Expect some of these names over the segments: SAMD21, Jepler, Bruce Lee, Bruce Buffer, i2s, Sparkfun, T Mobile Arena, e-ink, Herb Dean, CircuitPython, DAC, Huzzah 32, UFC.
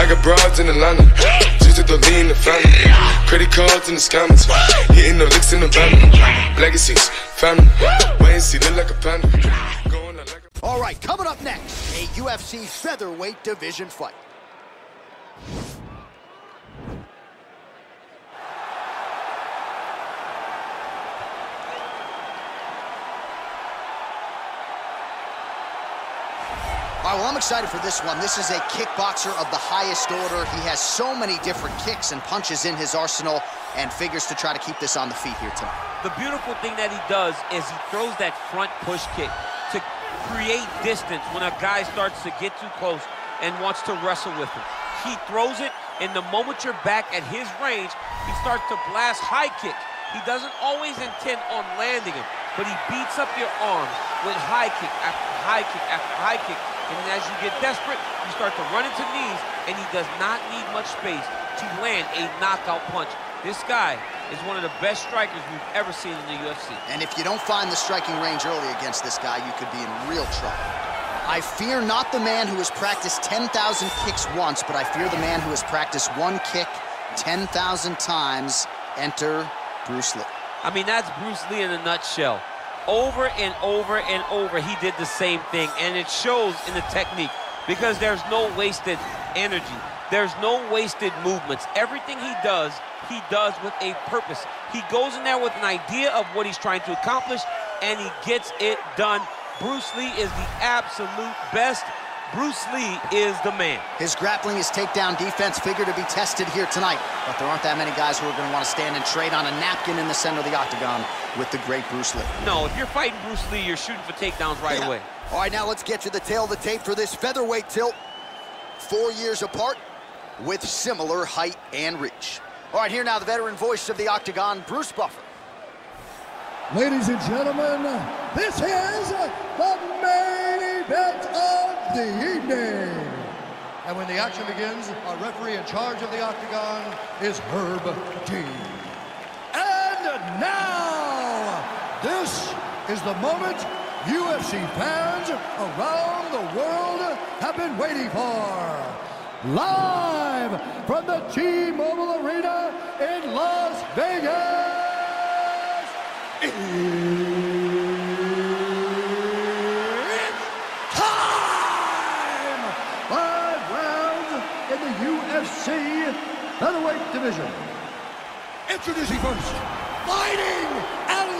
I got broads in Atlanta, just at the lean, the family. Credit cards and the scammers, hitting the licks in the van. Legacies, family, wait and see, look like a panda. All right, coming up next, a UFC featherweight division fight. All right, well, I'm excited for this one. This is a kickboxer of the highest order. He has so many different kicks and punches in his arsenal and figures to try to keep this on the feet here tonight. The beautiful thing that he does is he throws that front push kick to create distance when a guy starts to get too close and wants to wrestle with him. He throws it, and the moment you're back at his range, he starts to blast high kicks. He doesn't always intend on landing him, but he beats up your arms with high kick after high kick after high kick. And as you get desperate, you start to run into knees, and he does not need much space to land a knockout punch. This guy is one of the best strikers we've ever seen in the UFC. And if you don't find the striking range early against this guy, you could be in real trouble. I fear not the man who has practiced 10,000 kicks once, but I fear the man who has practiced one kick 10,000 times. Enter Bruce Lee. I mean, that's Bruce Lee in a nutshell. Over and over and over, he did the same thing, and it shows in the technique because there's no wasted energy. There's no wasted movements. Everything he does with a purpose. He goes in there with an idea of what he's trying to accomplish, and he gets it done. Bruce Lee is the absolute best. Bruce Lee is the man. His grappling, his takedown defense figure to be tested here tonight, but there aren't that many guys who are going to want to stand and trade on a napkin in the center of the octagon with the great Bruce Lee. No, if you're fighting Bruce Lee, you're shooting for takedowns right away. All right, now let's get to the tail of the tape for this featherweight tilt. 4 years apart, with similar height and reach. All right, here now, the veteran voice of the Octagon, Bruce Buffer. Ladies and gentlemen, this is the main event of the evening. And when the action begins, our referee in charge of the Octagon is Herb Dean. And now, this is the moment UFC fans around the world have been waiting for. Live from the T Mobile Arena in Las Vegas, it's time! 5 rounds in the UFC featherweight division. Introducing first, fighting!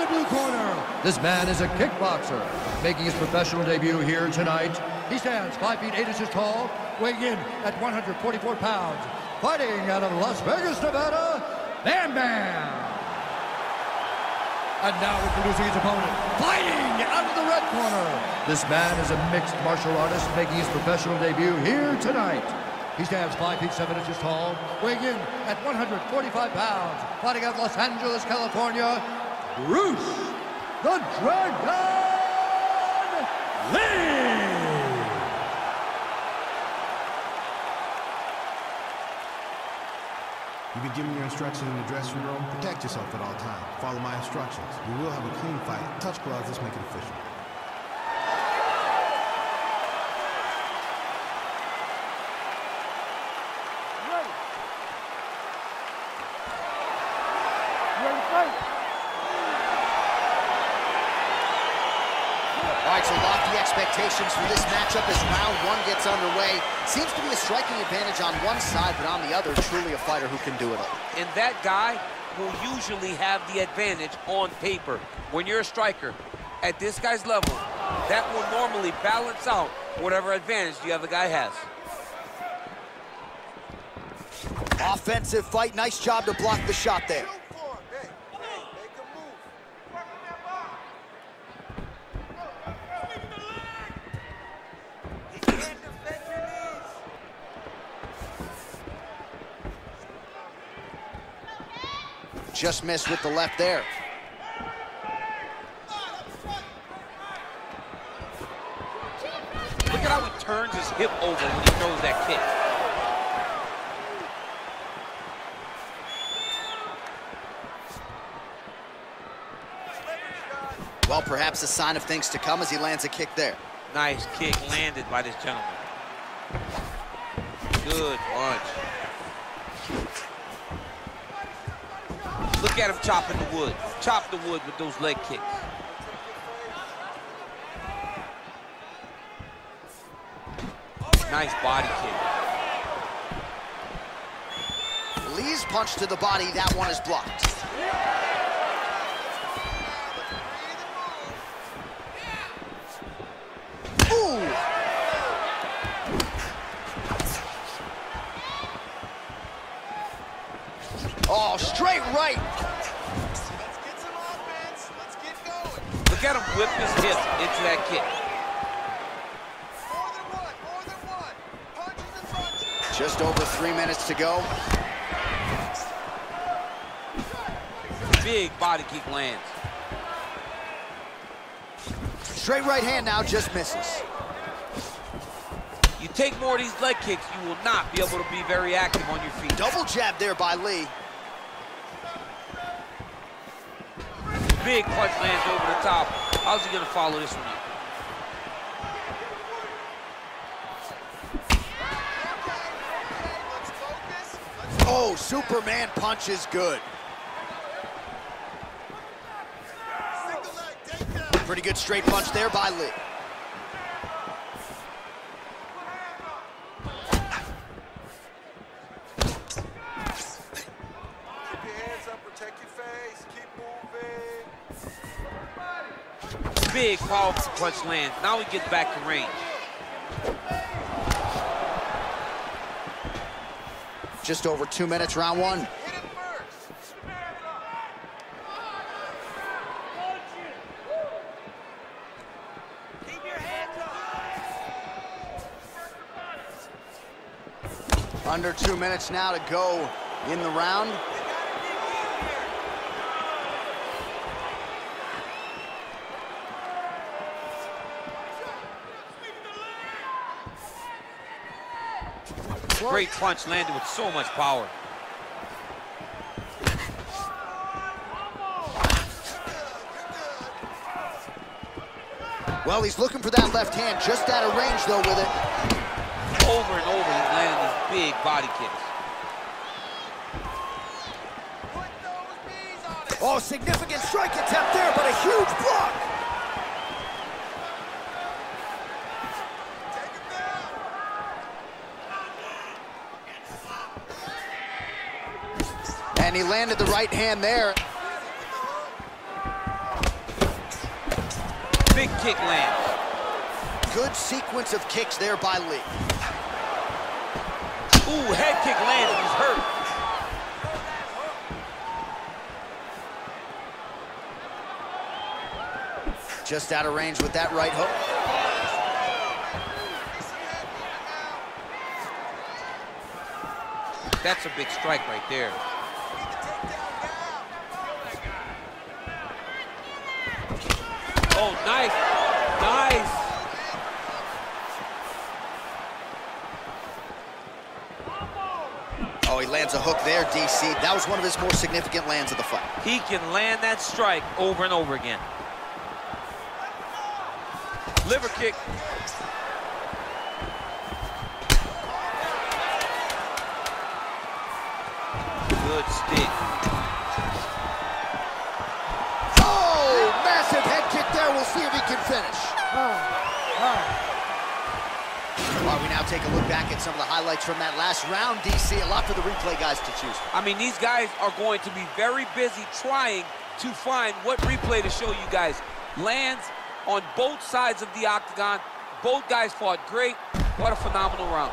The blue corner. This man is a kickboxer, making his professional debut here tonight. He stands 5 feet 8 inches tall, weighing in at 144 pounds. Fighting out of Las Vegas, Nevada, Bam Bam. And now introducing his opponent, fighting out of the red corner. This man is a mixed martial artist, making his professional debut here tonight. He stands 5 feet 7 inches tall, weighing in at 145 pounds. Fighting out of Los Angeles, California, Bruce the Dragon Lee! You've been given your instructions in the dressing room. Protect yourself at all times. Follow my instructions. We will have a clean fight. Touch gloves. Let's make it official. Expectations for this matchup as round one gets underway. Seems to be a striking advantage on one side, but on the other, truly a fighter who can do it all. And that guy will usually have the advantage on paper. When you're a striker, at this guy's level, that will normally balance out whatever advantage the other guy has. Offensive fight, nice job to block the shot there. Just missed with the left there. Look at how he turns his hip over when he throws that kick. Well, perhaps a sign of things to come as he lands a kick there. Nice kick landed by this gentleman. Good Good punch. Look at him chopping the wood. Chop the wood with those leg kicks. Nice body kick. Lee's punch to the body. That one is blocked. Oh, straight right. Let's get some offense. Let's get going. Look at him whip his hip into that kick. More than one, more than one. Punches and punches. Just over 3 minutes to go. Big body kick lands. Straight right hand now just misses. You take more of these leg kicks, you will not be able to be very active on your feet. Double jab there by Lee. Big punch lands over the top. How's he gonna follow this one up? Oh, Superman punch is good. Pretty good straight punch there by Lee. Keep your hands up, protect your face, keep moving. Big, powerful punch lands. Now we get back to range. Just over 2 minutes, round one. Keep your hands up. Under 2 minutes now to go in the round. Great punch landed with so much power. Well, he's looking for that left hand, just out of range though with it. Over and over, he's landing these big body kicks. Put those knees on it. Oh, significant strike attempt there, but a huge block. And he landed the right hand there. Big kick lands. Good sequence of kicks there by Lee. Ooh, head kick lands. He's hurt. Just out of range with that right hook. That's a big strike right there. Oh, nice, nice. Oh, he lands a hook there, DC. That was one of his more significant lands of the fight. He can land that strike over and over again. Liver kick. Good stick. Oh, massive head kick there. We'll see if he can finish. All right, we now take a look back at some of the highlights from that last round, DC. A lot for the replay guys to choose. I mean, these guys are going to be very busy trying to find what replay to show you guys. Lands on both sides of the octagon. Both guys fought great. What a phenomenal round.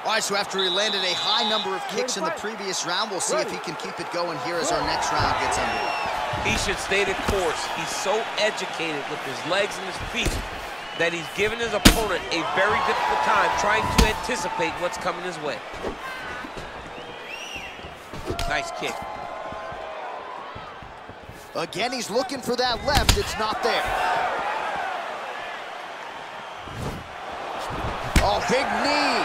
All right, so after he landed a high number of kicks in the previous round, we'll see if he can keep it going here as our next round gets underway. He should stay the course. He's so educated with his legs and his feet that he's given his opponent a very difficult time trying to anticipate what's coming his way. Nice kick. Again, he's looking for that left. It's not there. Oh, big knee.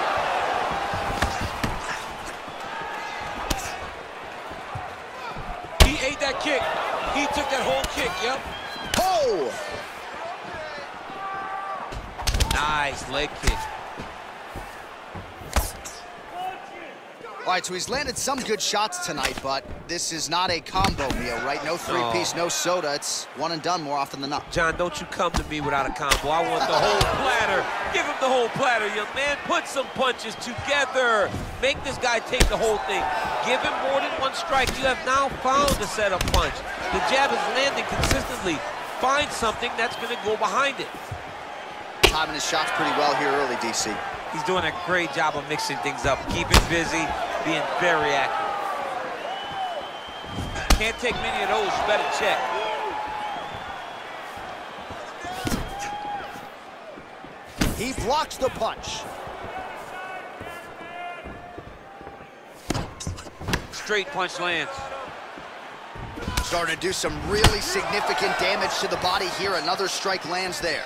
He ate that kick. He took that whole kick, yep. Oh! Nice leg kick. All right, so he's landed some good shots tonight, but this is not a combo meal, right? No three-piece, no soda. It's one and done more often than not. John, don't you come to me without a combo. I want the whole platter. Give him the whole platter, young man. Put some punches together. Make this guy take the whole thing. Give him more than one strike. You have now found the setup punch. The jab is landing consistently. Find something that's going to go behind it. Timing his shots pretty well here early, DC. He's doing a great job of mixing things up, keeping busy, being very active. Can't take many of those, you better check. He blocks the punch. Straight punch lands. Starting to do some really significant damage to the body here. Another strike lands there.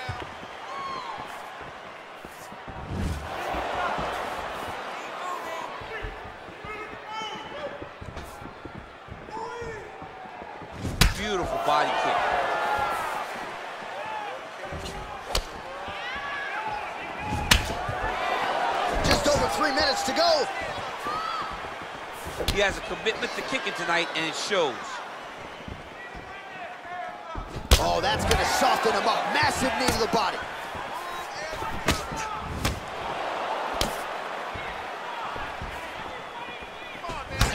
Beautiful body kick. Just over 3 minutes to go. He has a commitment to kicking tonight, and it shows. Oh, that's going to soften him up. Massive knee to the body.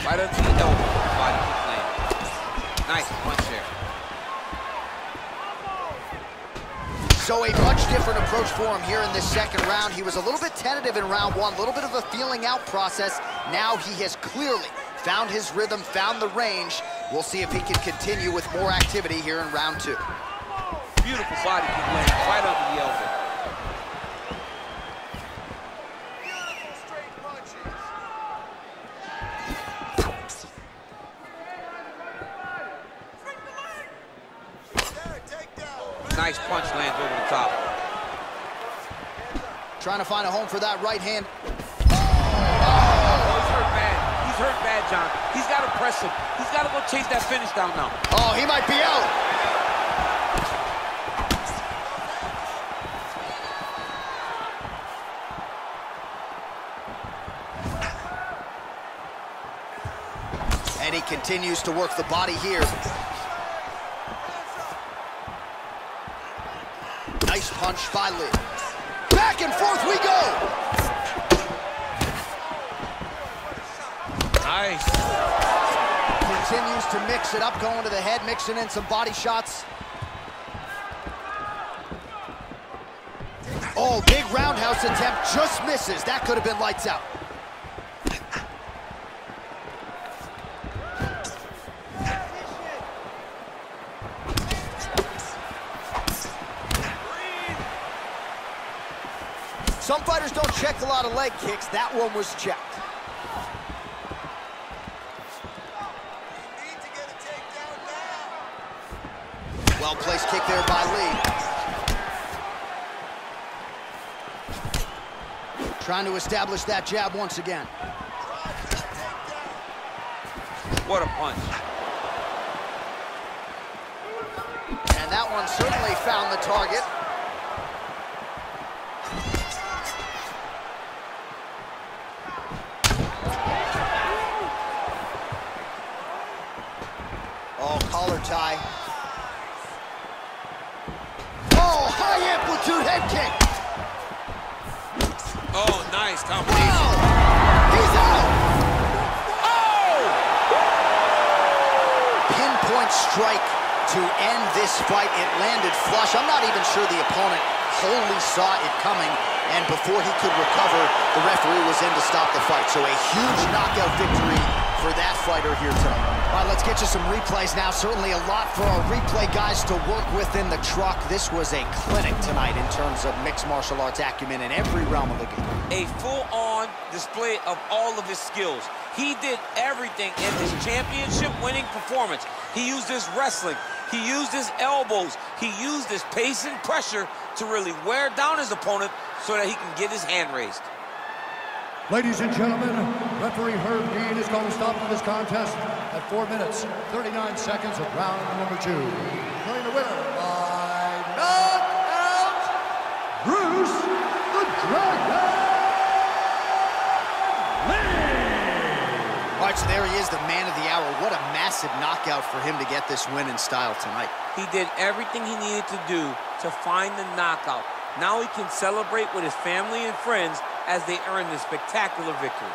Right under the elbow. Body kick. Nice punch there. So a much different approach for him here in this second round. He was a little bit tentative in round one, a little bit of a feeling out process. Now he has clearly found his rhythm, found the range. We'll see if he can continue with more activity here in round two. Beautiful body kick land, right under the elbow. Nice punch lands over the top. Trying to find a home for that right hand. Oh, he's hurt bad. He's hurt bad, John. He's got to press him. He's got to go chase that finish down now. Oh, he might be out. And he continues to work the body here. Nice punch by Lee. Back and forth we go! Nice. Continues to mix it up, going to the head, mixing in some body shots. Oh, big roundhouse attempt, just misses. That could have been lights out. Some fighters don't check a lot of leg kicks. That one was checked. Well-placed kick there by Lee. Trying to establish that jab once again. What a punch. And that one certainly found the target. Collar tie. Oh, high amplitude head kick. Oh, nice. Wow. He's out. Oh! Pinpoint strike to end this fight. It landed flush. I'm not even sure the opponent wholly saw it coming. And before he could recover, the referee was in to stop the fight. So a huge knockout victory for that fighter here tonight. All right, let's get you some replays now. Certainly a lot for our replay guys to work with in the truck. This was a clinic tonight in terms of mixed martial arts acumen in every realm of the game. A full-on display of all of his skills. He did everything in his championship-winning performance. He used his wrestling. He used his elbows. He used his pace and pressure to really wear down his opponent so that he can get his hand raised. Ladies and gentlemen, Referee Herb Dean is going to stop for this contest at 4 minutes, 39 seconds of round number 2. Playing the winner by knockout, Bruce the Dragon Lee! All right, so there he is, the man of the hour. What a massive knockout for him to get this win in style tonight. He did everything he needed to do to find the knockout. Now he can celebrate with his family and friends as they earn this spectacular victory.